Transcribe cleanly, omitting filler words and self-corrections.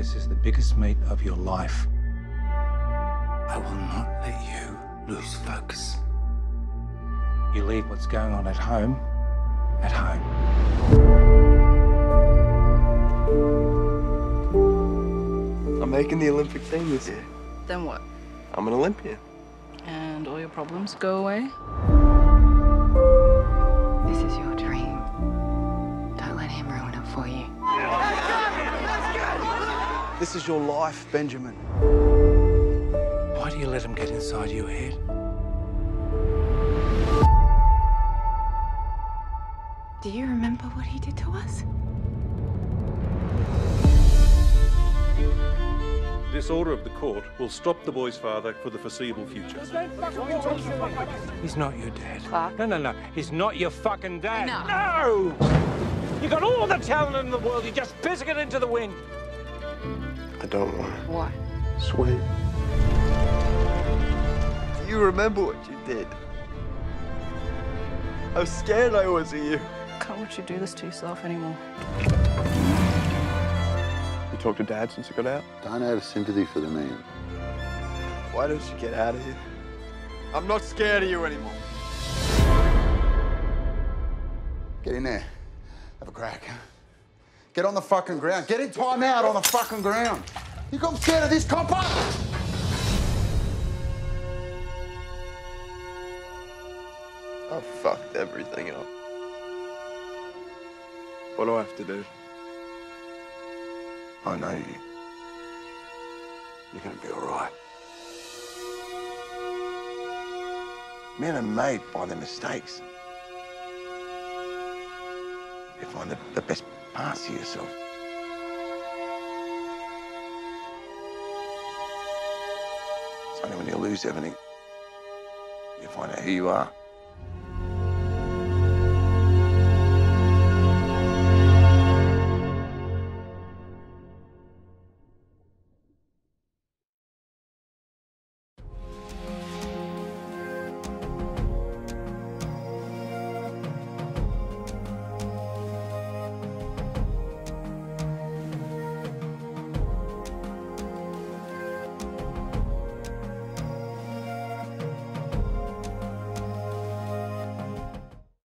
This is the biggest meet of your life. I will not let you lose focus. You leave what's going on at home, at home. I'm making the Olympic team this year. Then what? I'm an Olympian. And all your problems go away? This is your dream. Don't let him ruin it for you. This is your life, Benjamin. Why do you let him get inside your head? Do you remember what he did to us? This order of the court will stop the boy's father for the foreseeable future. He's not your dad. Clark? No. He's not your fucking dad. No! You got all the talent in the world, you just pissing it into the wind. I don't want it. Why? Sweet. Do you remember what you did? How scared I was of you. Can't let you do this to yourself anymore. You talked to Dad since I got out? Don't have sympathy for the man. Why don't you get out of here? I'm not scared of you anymore. Get in there. Have a crack. Get on the fucking ground. Get in time out on the fucking ground. You got scared of this copper? I fucked everything up. What do I have to do? I know you. You're gonna be all right. Men are made by their mistakes. They find the best parts of yourself. It's only when you lose everything, you find out who you are.